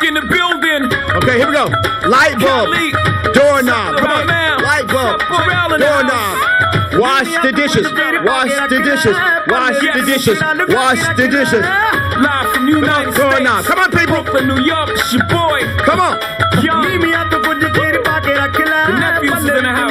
Work in the building. Okay, here we go. Light bulb, doorknob. Come on. Light bulb, doorknob. Wash the dishes. Wash the dishes. Wash the dishes. Wash the dishes. Live from United States. Come on, people. From New York, it's your boy. Come on. Yo, meet me at the Nephews is in the house.